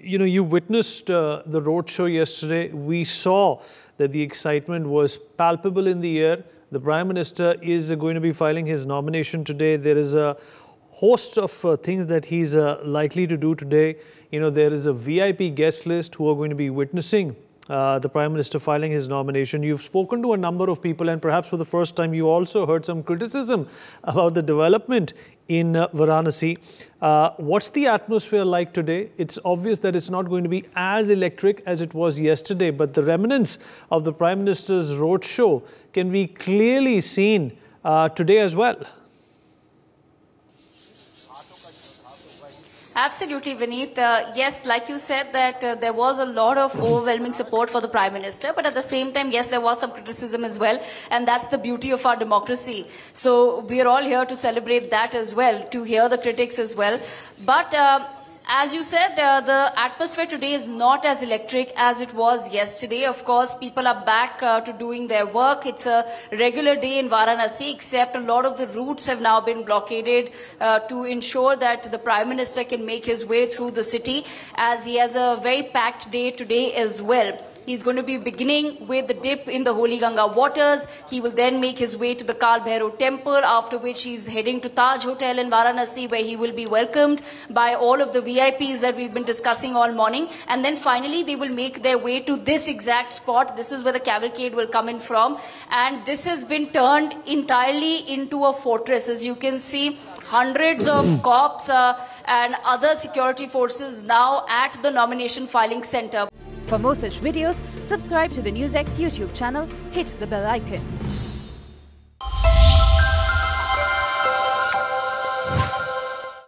you witnessed the roadshow yesterday. We saw that the excitement was palpable in the air. The Prime Minister is going to be filing his nomination today. There is a host of things that he's likely to do today. You know, there is a VIP guest list who are going to be witnessing the Prime Minister filing his nomination. You've spoken to a number of people, and perhaps for the first time you also heard some criticism about the development in Varanasi. What's the atmosphere like today? It's obvious that it's not going to be as electric as it was yesterday, but the remnants of the Prime Minister's roadshow can be clearly seen today as well. Absolutely, Vineet. Yes, like you said, that there was a lot of overwhelming support for the Prime Minister, but at the same time, yes, there was some criticism as well, and that's the beauty of our democracy. So we are all here to celebrate that as well, to hear the critics as well. But as you said, the atmosphere today is not as electric as it was yesterday. Of course, people are back to doing their work. It's a regular day in Varanasi, except a lot of the routes have now been blockaded to ensure that the Prime Minister can make his way through the city, as he has a very packed day today as well. He's going to be beginning with the dip in the holy Ganga waters. He will then make his way to the Kal Bhairo Temple, after which he's heading to Taj Hotel in Varanasi, where he will be welcomed by all of the VIPs that we've been discussing all morning. And then finally, they will make their way to this exact spot. This is where the cavalcade will come in from. And this has been turned entirely into a fortress. As you can see, hundreds of cops and other security forces now at the nomination filing center. For more such videos, subscribe to the NewsX YouTube channel, hit the bell icon.